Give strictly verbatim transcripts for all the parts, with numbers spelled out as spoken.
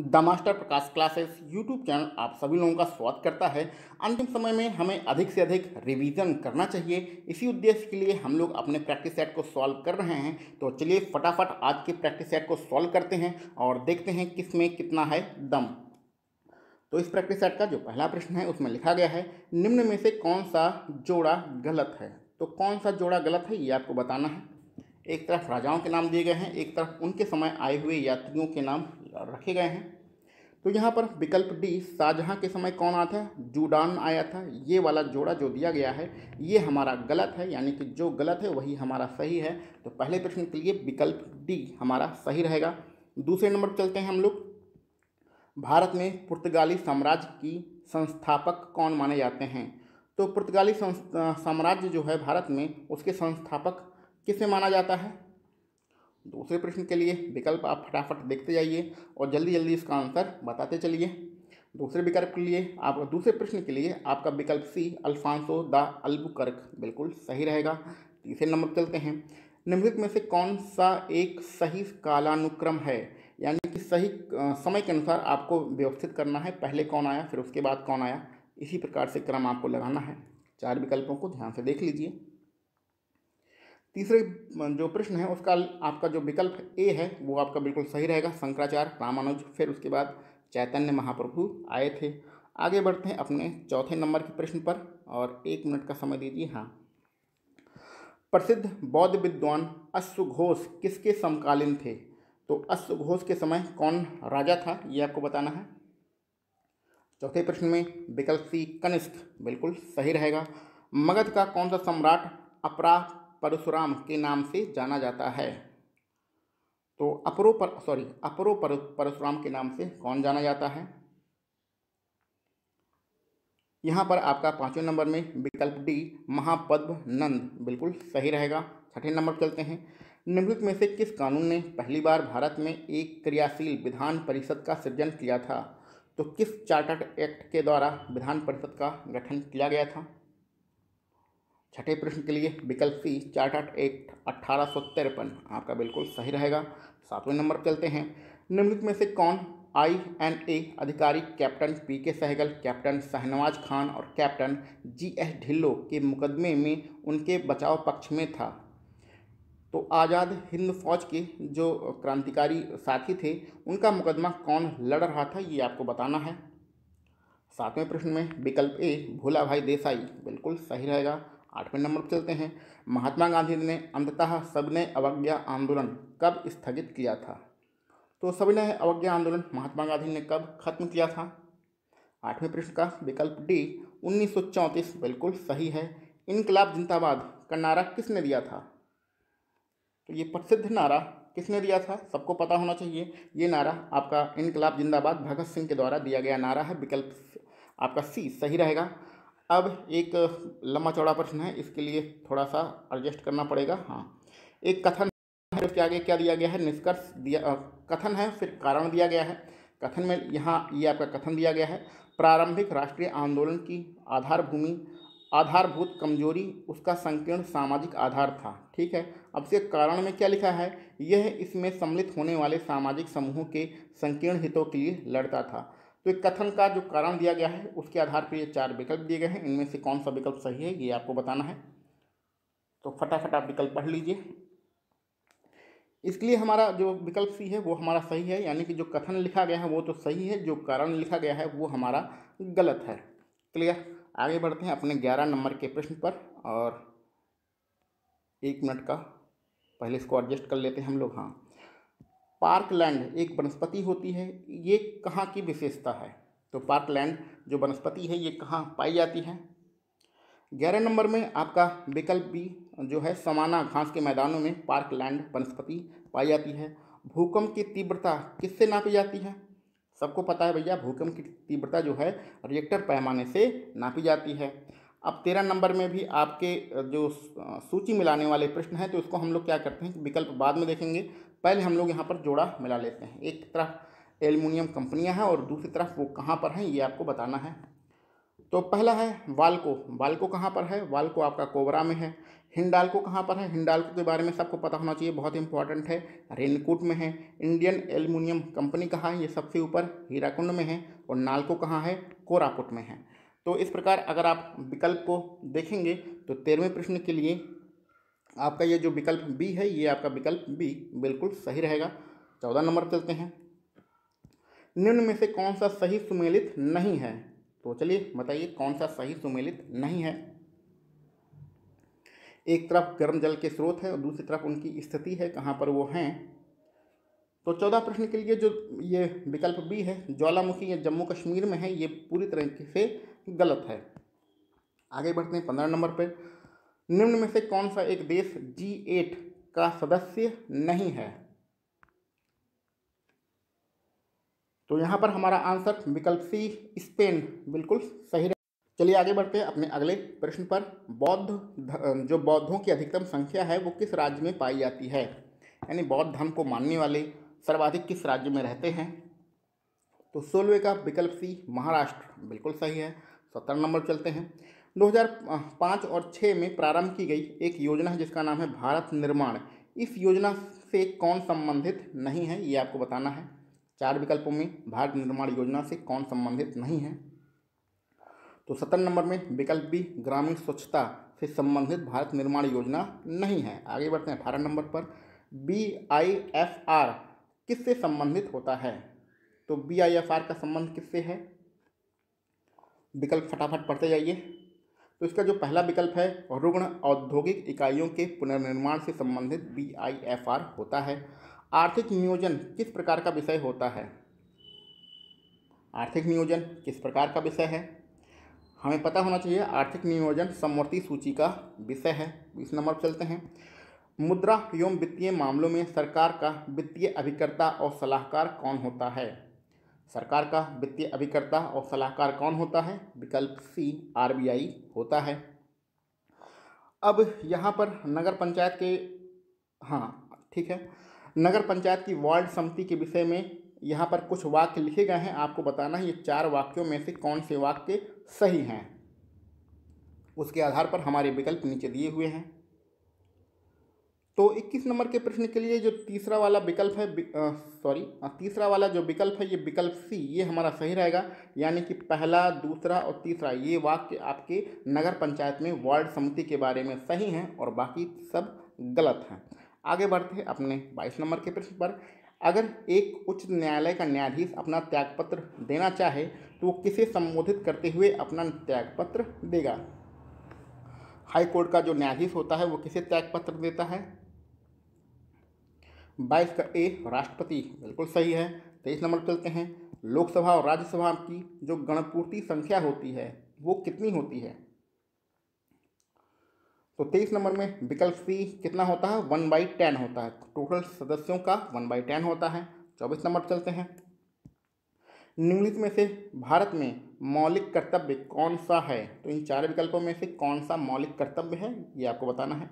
The master Prakash classes YouTube channel आप सभी लोगों का स्वागत करता है। अंतिम समय में हमें अधिक से अधिक रिवीजन करना चाहिए, इसी उद्देश्य के लिए हम लोग अपने प्रैक्टिस सेट को सॉल्व कर रहे हैं। तो चलिए फटाफट आज के प्रैक्टिस सेट को सॉल्व करते हैं और देखते हैं किसमें कितना है दम। तो इस प्रैक्टिस सेट का जो पहला प्रश्न है उसमें लिखा गया है, निम्न में से कौन सा जोड़ा गलत है। तो कौन सा जोड़ा गलत है ये आपको बताना है। एक तरफ राजाओं के नाम दिए गए हैं, एक तरफ उनके समय आए हुए यात्रियों के नाम रखे गए हैं। तो यहाँ पर विकल्प डी, शाहजहाँ के समय कौन आया था, जूडान आया था, ये वाला जोड़ा जो दिया गया है ये हमारा गलत है, यानी कि जो गलत है वही हमारा सही है। तो पहले प्रश्न के लिए विकल्प डी हमारा सही रहेगा। दूसरे नंबर पर चलते हैं हम लोग। भारत में पुर्तगाली साम्राज्य की संस्थापक कौन माने जाते हैं। तो पुर्तगाली साम्राज्य जो है भारत में, उसके संस्थापक किसे माना जाता है। दूसरे प्रश्न के लिए विकल्प आप फटाफट देखते जाइए और जल्दी जल्दी इसका आंसर बताते चलिए। दूसरे विकल्प के लिए आप दूसरे प्रश्न के लिए आपका विकल्प सी, अल्फ़ानसो द अल्बुकर्क, बिल्कुल सही रहेगा। तीसरे नंबर चलते हैं। निम्नलिखित में से कौन सा एक सही कालानुक्रम है, यानी कि सही समय के अनुसार आपको व्यवस्थित करना है। पहले कौन आया, फिर उसके बाद कौन आया, इसी प्रकार से क्रम आपको लगाना है। चार विकल्पों को ध्यान से देख लीजिए। तीसरे जो प्रश्न है उसका आपका जो विकल्प ए है वो आपका बिल्कुल सही रहेगा। शंकराचार्य, रामानुज, फिर उसके बाद चैतन्य महाप्रभु आए थे। आगे बढ़ते हैं अपने चौथे नंबर के प्रश्न पर और एक मिनट का समय दीजिए। हाँ, प्रसिद्ध बौद्ध विद्वान अश्वघोष किसके समकालीन थे। तो अश्वघोष के समय कौन राजा था ये आपको बताना है। चौथे प्रश्न में विकल्प सी, कनिष्ठ, बिल्कुल सही रहेगा। मगध का कौन सा सम्राट अपरा परशुराम के नाम से जाना जाता है। तो अपरो पर सॉरी अपरो पर, परशुराम के नाम से कौन जाना जाता है। यहाँ पर आपका पाँचवें नंबर में विकल्प डी, महापद्म नंद, बिल्कुल सही रहेगा। छठे नंबर चलते हैं। निम्नलिखित में से किस कानून ने पहली बार भारत में एक क्रियाशील विधान परिषद का सृजन किया था। तो किस चार्टर्ड एक्ट के द्वारा विधान परिषद का गठन किया गया था। छठे प्रश्न के लिए विकल्प सी, चार्टर्ड एक्ट अट्ठारह सौ तिरपन, आपका बिल्कुल सही रहेगा। सातवें नंबर पर चलते हैं। निम्नलिखित में से कौन आई एन ए अधिकारी कैप्टन पी के सहगल, कैप्टन शहनवाज खान और कैप्टन जी एट ढिल्लो के मुकदमे में उनके बचाव पक्ष में था। तो आज़ाद हिंद फौज के जो क्रांतिकारी साथी थे उनका मुकदमा कौन लड़ रहा था ये आपको बताना है। सातवें प्रश्न में विकल्प ए, भोला भाई देसाई, बिल्कुल सही रहेगा। आठवें नंबर पर चलते हैं। महात्मा गांधी ने अंततः सविनय अवज्ञा आंदोलन कब स्थगित किया था। तो सविनय अवज्ञा आंदोलन महात्मा गांधी ने कब खत्म किया था। आठवें प्रश्न का विकल्प डी, उन्नीस सौ चौंतीस, बिल्कुल सही है। इनकलाब जिंदाबाद का नारा किसने दिया था। तो ये प्रसिद्ध नारा किसने दिया था सबको पता होना चाहिए। ये नारा आपका इनकलाब जिंदाबाद भगत सिंह के द्वारा दिया गया नारा है। विकल्प आपका सी सही रहेगा। अब एक लंबा चौड़ा प्रश्न है, इसके लिए थोड़ा सा एडजस्ट करना पड़ेगा। हाँ, एक कथन है, उसके आगे क्या दिया गया है, निष्कर्ष दिया, कथन है, फिर कारण दिया गया है। कथन में यहाँ ये यह आपका कथन दिया गया है, प्रारंभिक राष्ट्रीय आंदोलन की आधारभूमि आधारभूत कमजोरी उसका संकीर्ण सामाजिक आधार था। ठीक है, अब से कारण में क्या लिखा है, यह इसमें सम्मिलित होने वाले सामाजिक समूहों के संकीर्ण हितों के लिए लड़ता था। तो एक कथन का जो कारण दिया गया है उसके आधार पर ये चार विकल्प दिए गए हैं, इनमें से कौन सा विकल्प सही है ये आपको बताना है। तो फटाफट आप विकल्प पढ़ लीजिए। इसके लिए हमारा जो विकल्प सी है वो हमारा सही है, यानी कि जो कथन लिखा गया है वो तो सही है, जो कारण लिखा गया है वो हमारा गलत है। क्लियर। आगे बढ़ते हैं अपने ग्यारह नंबर के प्रश्न पर और एक मिनट का पहले इसको एडजस्ट कर लेते हैं हम लोग। हाँ, पार्कलैंड एक वनस्पति होती है, ये कहाँ की विशेषता है। तो पार्कलैंड जो वनस्पति है ये कहाँ पाई जाती है। ग्यारह नंबर में आपका विकल्प बी जो है, समाना घास के मैदानों में पार्कलैंड वनस्पति पाई जाती है। भूकंप की तीव्रता किससे नापी जाती है। सबको पता है भैया, भूकंप की तीव्रता जो है रिएक्टर पैमाने से नापी जाती है। अब तेरह नंबर में भी आपके जो सूची मिलाने वाले प्रश्न हैं, तो उसको हम लोग क्या करते हैं, विकल्प बाद में देखेंगे, पहले हम लोग यहाँ पर जोड़ा मिला लेते हैं। एक तरफ एल्यूमिनियम कंपनियाँ हैं और दूसरी तरफ वो कहाँ पर हैं ये आपको बताना है। तो पहला है वाल्को। वाल्को कहाँ पर है? वाल्को आपका कोबरा में है। हिंडालको कहाँ पर है? हिंडालको के बारे में सबको पता होना चाहिए, बहुत इंपॉर्टेंट है, रेनकोट में है। इंडियन एल्यूमिनियम कंपनी कहाँ है? ये सबसे ऊपर हीराकुंड में है। और नालको कहाँ है? कोरापुट में है। तो इस प्रकार अगर आप विकल्प को देखेंगे तो तेरहवें प्रश्न के लिए आपका ये जो विकल्प बी है, ये आपका विकल्प बी बिल्कुल सही रहेगा। चौदह नंबर पर चलते हैं, निम्न में से कौन सा सही सुमेलित नहीं है? तो चलिए बताइए कौन सा सही सुमेलित नहीं है। एक तरफ गर्म जल के स्रोत है और दूसरी तरफ उनकी स्थिति है, कहाँ पर वो हैं। तो चौदह प्रश्न के लिए जो ये विकल्प बी है, ज्वालामुखी या जम्मू कश्मीर में है, ये पूरी तरीके से गलत है। आगे बढ़ते हैं पंद्रह नंबर पर, निम्न में से कौन सा एक देश जी एट का सदस्य नहीं है? तो यहाँ पर हमारा आंसर विकल्प सी स्पेन बिल्कुल सही है। चलिए आगे बढ़ते हैं अपने अगले प्रश्न पर, बौद्ध जो बौद्धों की अधिकतम संख्या है वो किस राज्य में पाई जाती है? यानी बौद्ध धर्म को मानने वाले सर्वाधिक किस राज्य में रहते हैं? तो सोलहवें का विकल्प सी महाराष्ट्र बिल्कुल सही है। सत्रह नंबर चलते हैं, दो हज़ार पाँच और छः में प्रारंभ की गई एक योजना है जिसका नाम है भारत निर्माण, इस योजना से कौन संबंधित नहीं है? ये आपको बताना है। चार विकल्पों में भारत निर्माण योजना से कौन संबंधित नहीं है? तो सत्तर नंबर में विकल्प बी ग्रामीण स्वच्छता से संबंधित भारत निर्माण योजना नहीं है। आगे बढ़ते हैं अठारह नंबर पर, बी आई एफ आर किससे संबंधित होता है? तो बी आई एफ आर का संबंध किससे है? विकल्प फटाफट पढ़ते जाइए। तो इसका जो पहला विकल्प है, रुग्ण औद्योगिक इकाइयों के पुनर्निर्माण से संबंधित बी आई एफ आर होता है। आर्थिक नियोजन किस प्रकार का विषय होता है? आर्थिक नियोजन किस प्रकार का विषय है? हमें पता होना चाहिए, आर्थिक नियोजन समवर्ती सूची का विषय है। इस नंबर पर चलते हैं, मुद्रा एवं वित्तीय मामलों में सरकार का वित्तीय अभिकर्ता और सलाहकार कौन होता है? सरकार का वित्तीय अभिकर्ता और सलाहकार कौन होता है? विकल्प सी आरबीआई होता है। अब यहाँ पर नगर पंचायत के, हाँ ठीक है, नगर पंचायत की वार्ड समिति के विषय में यहाँ पर कुछ वाक्य लिखे गए हैं, आपको बताना है ये चार वाक्यों में से कौन से वाक्य सही हैं। उसके आधार पर हमारे विकल्प नीचे दिए हुए हैं। तो इक्कीस नंबर के प्रश्न के लिए जो तीसरा वाला विकल्प है, सॉरी तीसरा वाला जो विकल्प है, ये विकल्प सी ये हमारा सही रहेगा। यानी कि पहला, दूसरा और तीसरा ये वाक्य आपके नगर पंचायत में वार्ड समिति के बारे में सही हैं और बाकी सब गलत हैं। आगे बढ़ते हैं अपने बाईस नंबर के प्रश्न पर, अगर एक उच्च न्यायालय का न्यायाधीश अपना त्यागपत्र देना चाहे तो वो किसे संबोधित करते हुए अपना त्यागपत्र देगा? हाई कोर्ट का जो न्यायाधीश होता है वो किसे त्यागपत्र देता है? बाईस का ए राष्ट्रपति बिल्कुल सही है। तेईस नंबर चलते हैं, लोकसभा और राज्यसभा की जो गणपूर्ति संख्या होती है वो कितनी होती है? तो तेईस नंबर में विकल्प सी कितना होता है? वन बाई टेन होता है, टोटल सदस्यों का वन बाई टेन होता है। चौबीस नंबर चलते हैं, निम्नलिखित में से भारत में मौलिक कर्तव्य कौन सा है? तो इन चार विकल्पों में से कौन सा मौलिक कर्तव्य है ये आपको बताना है।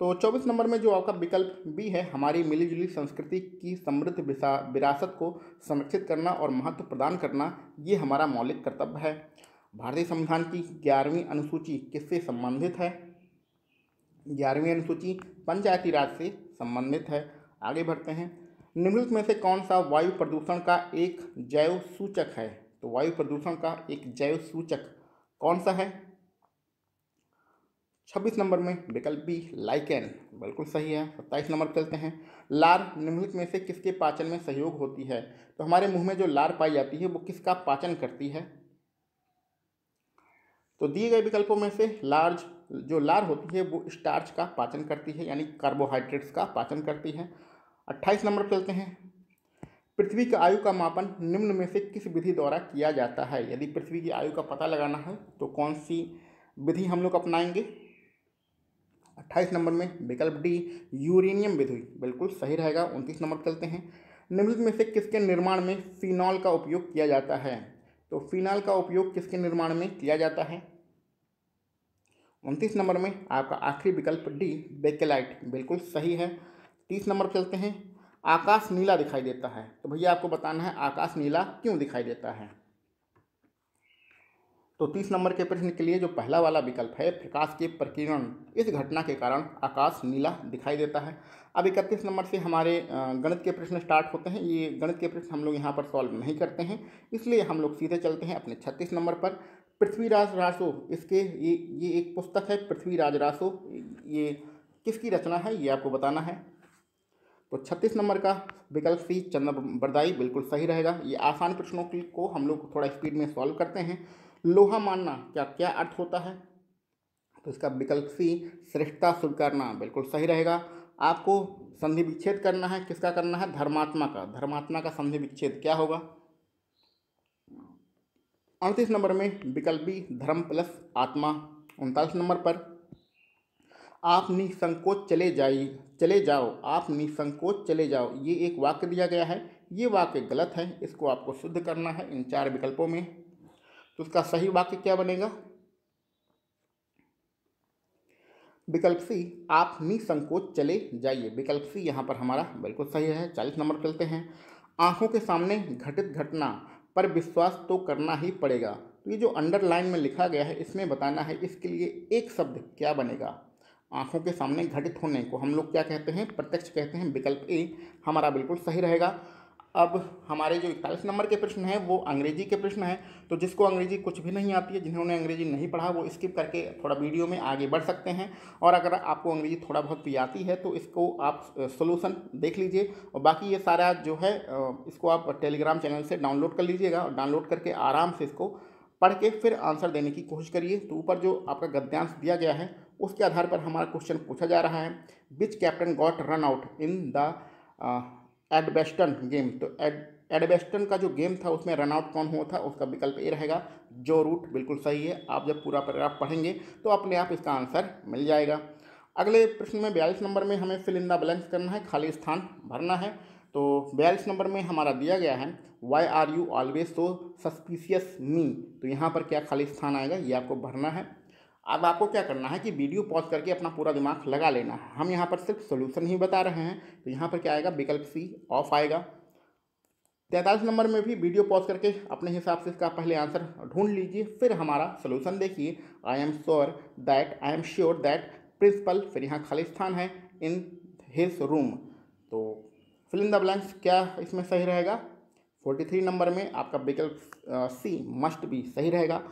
तो चौबीस नंबर में जो आपका विकल्प बी है, हमारी मिलीजुली संस्कृति की समृद्ध विरासत को संरक्षित करना और महत्व प्रदान करना, ये हमारा मौलिक कर्तव्य है। भारतीय संविधान की ग्यारहवीं अनुसूची किससे संबंधित है? ग्यारहवीं अनुसूची पंचायती राज से संबंधित है। आगे बढ़ते हैं, निम्नलिखित में से कौन सा वायु प्रदूषण का एक जैव सूचक है? तो वायु प्रदूषण का एक जैव सूचक कौन सा है? छब्बीस नंबर में विकल्प बी लाइकेन बिल्कुल सही है। सत्ताईस नंबर पर चलते हैं, लार निम्नलिखित में से किसके पाचन में सहयोग होती है? तो हमारे मुँह में जो लार पाई जाती है वो किसका पाचन करती है? तो दिए गए विकल्पों में से लार्ज जो लार होती है वो स्टार्च का पाचन करती है, यानी कार्बोहाइड्रेट्स का पाचन करती है। अट्ठाईस नंबर पर चलते हैं, पृथ्वी की आयु का मापन निम्न में से किस विधि द्वारा किया जाता है? यदि पृथ्वी की आयु का पता लगाना है तो कौन सी विधि हम लोग अपनाएंगे? अट्ठाईस नंबर में विकल्प डी यूरेनियम विधि बिल्कुल सही रहेगा। उनतीस नंबर पर चलते हैं, निम्नलिखित में से किसके निर्माण में फिनॉल का उपयोग किया जाता है? तो फिनॉल का उपयोग किसके निर्माण में किया जाता है? उनतीस नंबर में आपका आखिरी विकल्प डी बेकेलाइट बिल्कुल सही है। तीस नंबर पर चलते हैं, आकाश नीला दिखाई देता है, तो भैया आपको बताना है आकाश नीला क्यों दिखाई देता है? तो तीस नंबर के प्रश्न के लिए जो पहला वाला विकल्प है प्रकाश के प्रकीर्णन, इस घटना के कारण आकाश नीला दिखाई देता है। अब इकतीस नंबर से हमारे गणित के प्रश्न स्टार्ट होते हैं। ये गणित के प्रश्न हम लोग यहाँ पर सॉल्व नहीं करते हैं, इसलिए हम लोग सीधे चलते हैं अपने छत्तीस नंबर पर। पृथ्वीराज रासो, इसके ये ये एक पुस्तक है पृथ्वीराज रासो, ये किसकी रचना है ये आपको बताना है। तो छत्तीस नंबर का विकल्प सी चंद्रबर्दाई बिल्कुल सही रहेगा। ये आसान प्रश्नों को हम लोग थोड़ा स्पीड में सॉल्व करते हैं। लोहा मानना क्या क्या अर्थ होता है, तो इसका विकल्प सी श्रेष्ठता स्वीकारना बिल्कुल सही रहेगा। आपको संधि विच्छेद करना है, किसका करना है, धर्मात्मा का। धर्मात्मा का संधि विच्छेद क्या होगा। अड़तीस नंबर में विकल्प बी धर्म प्लस आत्मा। उनतालीस नंबर पर आप निसंकोच चले जाइए चले जाओ आप निसंकोच चले जाओ, ये एक वाक्य दिया गया है, ये वाक्य गलत है, इसको आपको शुद्ध करना है इन चार विकल्पों में। तो उसका सही वाक्य क्या बनेगा, विकल्प सी आप निसंकोच चले जाइए, विकल्प सी यहाँ पर हमारा बिल्कुल सही है। चालीस नंबर पर चलते हैं। आंखों के सामने घटित घटना पर विश्वास तो करना ही पड़ेगा, तो ये जो अंडरलाइन में लिखा गया है इसमें बताना है इसके लिए एक शब्द क्या बनेगा। आंखों के सामने घटित होने को हम लोग क्या कहते हैं, प्रत्यक्ष कहते हैं। विकल्प ए हमारा बिल्कुल सही रहेगा। अब हमारे जो इकतालीस नंबर के प्रश्न हैं वो अंग्रेजी के प्रश्न हैं, तो जिसको अंग्रेजी कुछ भी नहीं आती है, जिन्होंने अंग्रेजी नहीं पढ़ा वो स्किप करके थोड़ा वीडियो में आगे बढ़ सकते हैं। और अगर आपको अंग्रेजी थोड़ा बहुत भी आती है तो इसको आप सोल्यूशन देख लीजिए, और बाकी ये सारा जो है इसको आप टेलीग्राम चैनल से डाउनलोड कर लीजिएगा, और डाउनलोड करके आराम से इसको पढ़ के फिर आंसर देने की कोशिश करिए। तो ऊपर जो आपका गद्यांश दिया गया है उसके आधार पर हमारा क्वेश्चन पूछा जा रहा है। Which captain got run out in the एडवेस्टर्न गेम, तो एडवेस्टर्न का जो गेम था उसमें रन आउट कौन हुआ था, उसका विकल्प ए रहेगा जो रूट, बिल्कुल सही है। आप जब पूरा पैराग्राफ पढ़ेंगे तो अपने आप इसका आंसर मिल जाएगा। अगले प्रश्न में बयालीस नंबर में हमें फिल इन द ब्लैंक्स करना है, खाली स्थान भरना है। तो बयालीस नंबर में हमारा दिया गया है why are you always so suspicious me, तो यहाँ पर क्या खाली स्थान आएगा ये आपको भरना है। अब आपको क्या करना है कि वीडियो पॉज करके अपना पूरा दिमाग लगा लेना है, हम यहाँ पर सिर्फ सॉल्यूशन ही बता रहे हैं। तो यहाँ पर क्या आएगा, विकल्प सी ऑफ आएगा। तैंतालीस नंबर में भी वीडियो पॉज करके अपने हिसाब से इसका पहले आंसर ढूंढ लीजिए, फिर हमारा सॉल्यूशन देखिए। I am sure that I am sure that principal, फिर यहाँ खाली स्थान है, इन हिज रूम, तो फिल इन द ब्लैंक्स क्या इसमें सही रहेगा। तैंतालीस नंबर में आपका विकल्प सी मस्ट बी सही रहेगा।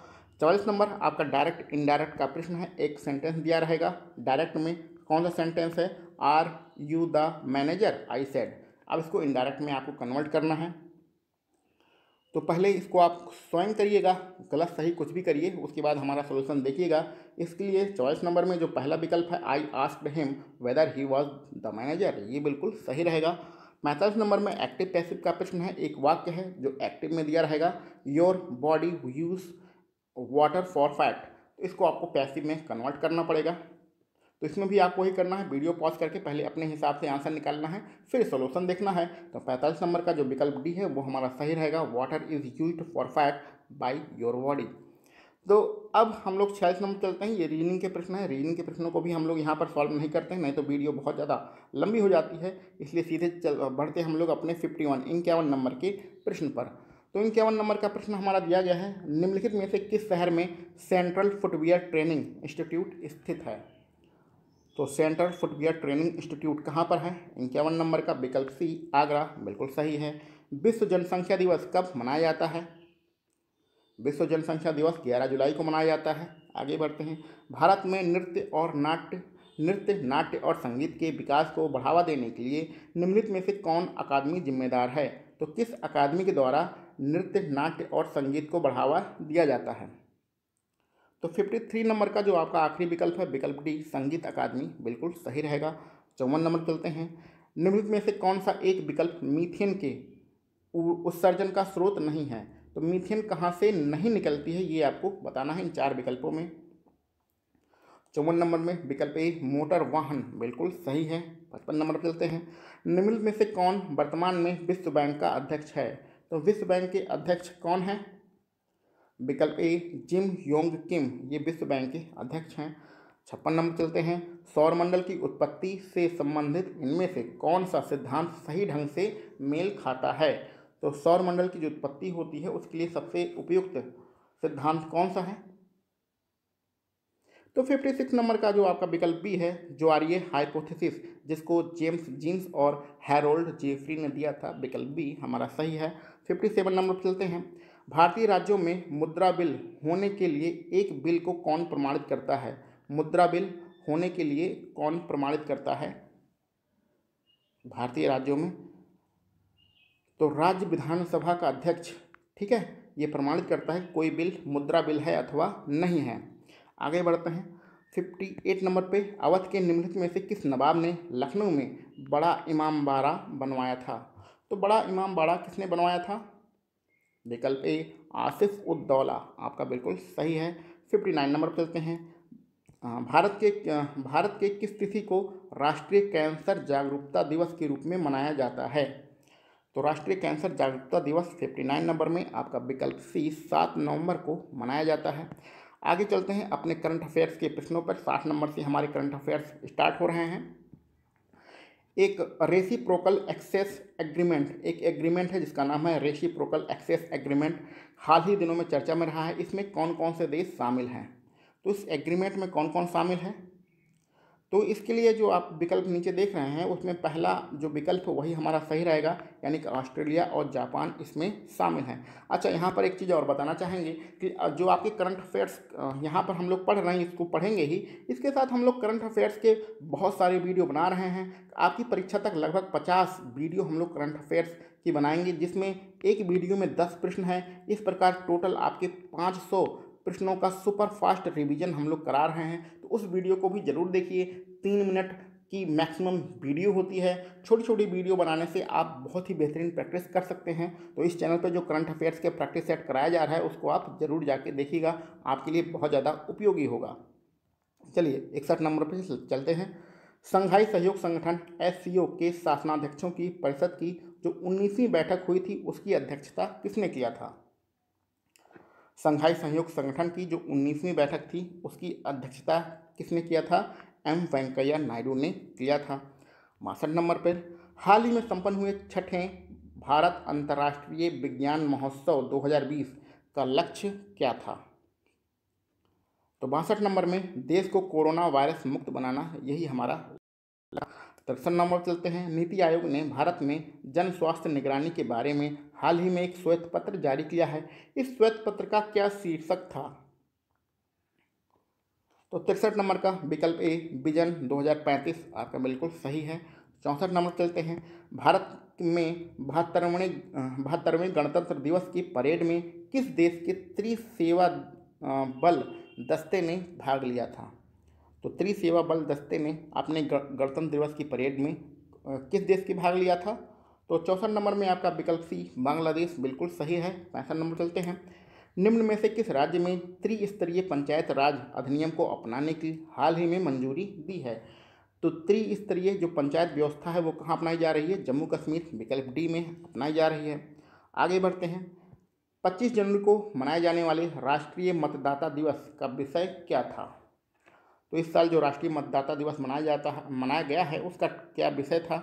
चवालीस नंबर आपका डायरेक्ट इनडायरेक्ट का प्रश्न है, एक सेंटेंस दिया रहेगा। डायरेक्ट में कौन सा सेंटेंस है, are you the manager I said, अब इसको इनडायरेक्ट में आपको कन्वर्ट करना है। तो पहले इसको आप स्वयं करिएगा, गलत सही कुछ भी करिए, उसके बाद हमारा सोल्यूशन देखिएगा। इसके लिए चौवालीस नंबर में जो पहला विकल्प है I asked him whether he was the manager, ये बिल्कुल सही रहेगा। पैंतालीस नंबर में एक्टिव पैसिव का प्रश्न है, एक वाक्य है जो एक्टिव में दिया रहेगा, your body use water for fat, तो इसको आपको पैसिव में कन्वर्ट करना पड़ेगा। तो इसमें भी आपको ही करना है, वीडियो पॉज करके पहले अपने हिसाब से आंसर निकालना है, फिर सोल्यूशन देखना है। तो पैंतालीस नंबर का जो विकल्प डी है वो हमारा सही रहेगा, water is used for fat by your body. तो अब हम लोग छियालीस नंबर चलते हैं। ये रीजनिंग के प्रश्न है, रीजनिंग के प्रश्नों को भी हम लोग यहाँ पर सॉल्व नहीं करते हैं, नहीं तो वीडियो बहुत ज़्यादा लंबी हो जाती है, इसलिए सीधे चल बढ़ते हम लोग अपने इक्यावन इक्यावन नंबर के प्रश्न पर। तो इक्यावन नंबर का प्रश्न हमारा दिया गया है, निम्नलिखित में से किस शहर में सेंट्रल फुटवियर ट्रेनिंग इंस्टीट्यूट स्थित है। तो सेंट्रल फुटवियर ट्रेनिंग इंस्टीट्यूट कहाँ पर है, इक्यावन नंबर का विकल्प सी आगरा बिल्कुल सही है। विश्व जनसंख्या दिवस कब मनाया जाता है, विश्व जनसंख्या दिवस ग्यारह जुलाई को मनाया जाता है। आगे बढ़ते हैं। भारत में नृत्य और नाट्य नृत्य नाट्य और संगीत के विकास को बढ़ावा देने के लिए निम्नलिखित में से कौन अकादमी जिम्मेदार है, तो किस अकादमी के द्वारा नृत्य नाट्य और संगीत को बढ़ावा दिया जाता है। तो तिरेपन नंबर का जो आपका आखिरी विकल्प है, विकल्प डी संगीत अकादमी बिल्कुल सही रहेगा। चौवन नंबर चलते हैं। निम्नलिखित में से कौन सा एक विकल्प मीथेन के उत्सर्जन का स्रोत नहीं है, तो मीथेन कहाँ से नहीं निकलती है ये आपको बताना है इन चार विकल्पों में। चौवन नंबर में विकल्प ए मोटर वाहन बिल्कुल सही है। पचपन नंबर पर चलते हैं। निम्नलिखित में से कौन वर्तमान में विश्व बैंक का अध्यक्ष है, तो विश्व बैंक के अध्यक्ष कौन है, विकल्प ए जिम योंग किम, ये विश्व बैंक के अध्यक्ष हैं। छप्पन नंबर चलते हैं। सौरमंडल की उत्पत्ति से संबंधित इनमें से कौन सा सिद्धांत सही ढंग से मेल खाता है, तो सौरमंडल की जो उत्पत्ति होती है उसके लिए सबसे उपयुक्त सिद्धांत कौन सा है? तो छप्पन नंबर का जो आपका विकल्प बी है ज्वारीय हाइपोथेसिस, जिसको जेम्स जीन्स और हैरोल्ड जेफ्री ने दिया था, विकल्प बी हमारा सही है। सत्तावन नंबर पर चलते हैं। भारतीय राज्यों में मुद्रा बिल होने के लिए एक बिल को कौन प्रमाणित करता है? मुद्रा बिल होने के लिए कौन प्रमाणित करता है भारतीय राज्यों में? तो राज्य विधानसभा का अध्यक्ष, ठीक है, ये प्रमाणित करता है कोई बिल मुद्रा बिल है अथवा नहीं है। आगे बढ़ते हैं। अट्ठावन नंबर पे, अवध के निम्नलिखित में से किस नवाब ने लखनऊ में बड़ा इमाम बाड़ा बनवाया था? तो बड़ा इमाम बाड़ा किसने बनवाया था? विकल्प ए आसिफ उद दौला आपका बिल्कुल सही है। उनसठ नंबर पर चलते हैं। भारत के भारत के किस तिथि को राष्ट्रीय कैंसर जागरूकता दिवस के रूप में मनाया जाता है? तो राष्ट्रीय कैंसर जागरूकता दिवस उनसठ नंबर में आपका विकल्प सी सात नवंबर को मनाया जाता है। आगे चलते हैं अपने करंट अफेयर्स के प्रश्नों पर। साठ नंबर से हमारे करंट अफेयर्स स्टार्ट हो रहे हैं। एक रेसिप्रोकल एक्सेस एग्रीमेंट, एक एग्रीमेंट है जिसका नाम है रेसिप्रोकल एक्सेस एग्रीमेंट, हाल ही दिनों में चर्चा में रहा है। इसमें कौन कौन से देश शामिल हैं? तो इस एग्रीमेंट में कौन कौन शामिल है? तो इसके लिए जो आप विकल्प नीचे देख रहे हैं उसमें पहला जो विकल्प वही हमारा सही रहेगा, यानी कि ऑस्ट्रेलिया और जापान इसमें शामिल हैं। अच्छा, यहाँ पर एक चीज़ और बताना चाहेंगे कि जो आपके करंट अफेयर्स यहाँ पर हम लोग पढ़ रहे हैं, इसको पढ़ेंगे ही, इसके साथ हम लोग करंट अफेयर्स के बहुत सारे वीडियो बना रहे हैं। आपकी परीक्षा तक लगभग पचास वीडियो हम लोग करंट अफेयर्स की बनाएंगे, जिसमें एक वीडियो में दस प्रश्न हैं। इस प्रकार टोटल आपके पाँच सौ प्रश्नों का सुपर फास्ट रिवीजन हम लोग करा रहे हैं। तो उस वीडियो को भी जरूर देखिए। तीन मिनट की मैक्सिमम वीडियो होती है। छोटी छोटी वीडियो बनाने से आप बहुत ही बेहतरीन प्रैक्टिस कर सकते हैं। तो इस चैनल पर जो करंट अफेयर्स के प्रैक्टिस सेट कराया जा रहा है उसको आप जरूर जाके देखिएगा, आपके लिए बहुत ज़्यादा उपयोगी होगा। चलिए इकसठ नंबर पर चलते हैं। शंघाई सहयोग संगठन एस सी ओ के शासनाध्यक्षों की परिषद की जो उन्नीसवीं बैठक हुई थी उसकी अध्यक्षता किसने किया था? शंघाई सहयोग संगठन की जो उन्नीसवीं बैठक थी उसकी अध्यक्षता किसने किया था? एम वेंकैया नायडू ने किया था। बासठ नंबर पर, हाल ही में संपन्न हुए छठें भारत अंतर्राष्ट्रीय विज्ञान महोत्सव दो हज़ार बीस का लक्ष्य क्या था? तो बासठ नंबर में देश को कोरोना वायरस मुक्त बनाना, यही हमारा। तिरसठ नंबर चलते हैं। नीति आयोग ने भारत में जन स्वास्थ्य निगरानी के बारे में हाल ही में एक श्वेत पत्र जारी किया है। इस श्वेत पत्र का क्या शीर्षक था? तो तिरसठ नंबर का विकल्प ए विजन दो हज़ार पैंतीस आपका बिल्कुल सही है। चौंसठ नंबर चलते हैं। भारत में बहत्तरवें बहत्तरवें गणतंत्र दिवस की परेड में किस देश के त्रिसेवा बल दस्ते ने भाग लिया था? तो त्रिसेवा बल दस्ते ने अपने गणतंत्र दिवस की परेड में किस देश की भाग लिया था? तो चौंसठ नंबर में आपका विकल्प सी बांग्लादेश बिल्कुल सही है। पैंसठ नंबर चलते हैं। निम्न में से किस राज्य में त्रिस्तरीय पंचायत राज अधिनियम को अपनाने की हाल ही में मंजूरी दी है? तो त्रिस्तरीय जो पंचायत व्यवस्था है वो कहाँ अपनाई जा रही है? जम्मू कश्मीर विकल्प डी में अपनाई जा रही है। आगे बढ़ते हैं। पच्चीस जनवरी को मनाए जाने वाले राष्ट्रीय मतदाता दिवस का विषय क्या था? तो इस साल जो राष्ट्रीय मतदाता दिवस मनाया जाता है मनाया गया है उसका क्या विषय था?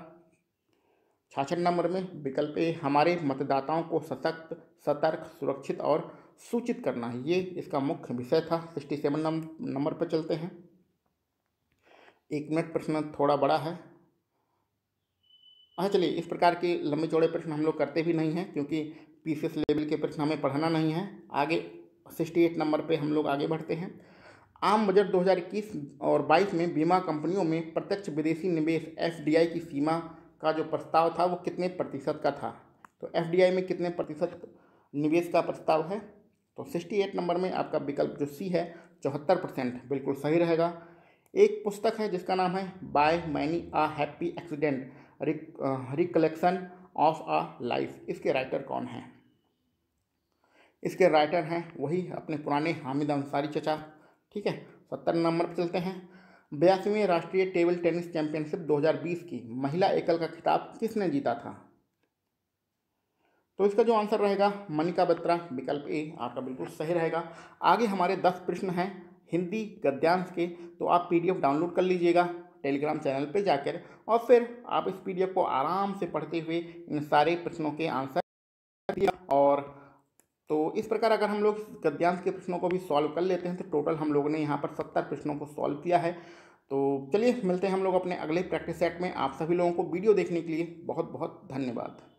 छियासठ नंबर में विकल्प ए हमारे मतदाताओं को सशक्त, सतर्क, सुरक्षित और सूचित करना, ये इसका मुख्य विषय था। सड़सठ नंबर पर चलते हैं। एक मिनट, प्रश्न थोड़ा बड़ा है। हाँ, चलिए, इस प्रकार के लंबे चौड़े प्रश्न हम लोग करते भी नहीं हैं क्योंकि पीसीएस लेवल के प्रश्न हमें पढ़ना नहीं है। आगे अड़सठ नंबर पर हम लोग आगे बढ़ते हैं। आम बजट दो हज़ार इक्कीस और बाईस में बीमा कंपनियों में प्रत्यक्ष विदेशी निवेश एफ डी आई की सीमा का जो प्रस्ताव था वो कितने प्रतिशत का था? तो एफ डी आई में कितने प्रतिशत निवेश का प्रस्ताव है? तो अड़सठ नंबर में आपका विकल्प जो सी है चौहत्तर परसेंट बिल्कुल सही रहेगा। एक पुस्तक है जिसका नाम है by many a happy accident recollection of a life, इसके राइटर कौन हैं? इसके राइटर हैं वही अपने पुराने हामिद अंसारी चचा, ठीक है। सत्तर नंबर पर चलते हैं। बयासीवें राष्ट्रीय टेबल टेनिस चैंपियनशिप दो हज़ार बीस की महिला एकल का खिताब किसने जीता था? तो इसका जो आंसर रहेगा मनिका बत्रा, विकल्प ए आपका बिल्कुल सही रहेगा। आगे हमारे दस प्रश्न हैं हिंदी गद्यांश के, तो आप पीडीएफ डाउनलोड कर लीजिएगा टेलीग्राम चैनल पर जाकर, और फिर आप इस पीडीएफ को आराम से पढ़ते हुए इन सारे प्रश्नों के आंसर और तो इस प्रकार अगर हम लोग गद्यांश के प्रश्नों को भी सॉल्व कर लेते हैं तो टोटल हम लोग ने यहाँ पर सत्तर प्रश्नों को सॉल्व किया है। तो चलिए मिलते हैं हम लोग अपने अगले प्रैक्टिस सेट में। आप सभी लोगों को वीडियो देखने के लिए बहुत बहुत धन्यवाद।